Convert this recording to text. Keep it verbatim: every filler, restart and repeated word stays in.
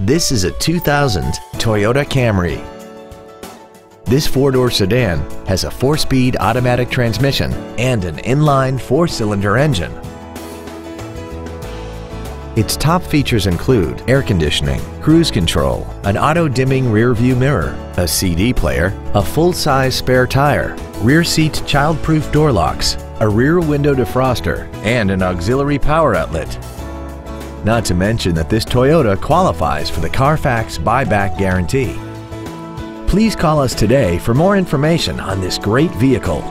This is a two thousand Toyota Camry. This four-door sedan has a four-speed automatic transmission and an inline four-cylinder engine. Its top features include air conditioning, cruise control, an auto-dimming rear-view mirror, a C D player, a full-size spare tire, rear seat child-proof door locks, a rear window defroster, and an auxiliary power outlet. Not to mention that this Toyota qualifies for the Carfax buyback guarantee. Please call us today for more information on this great vehicle.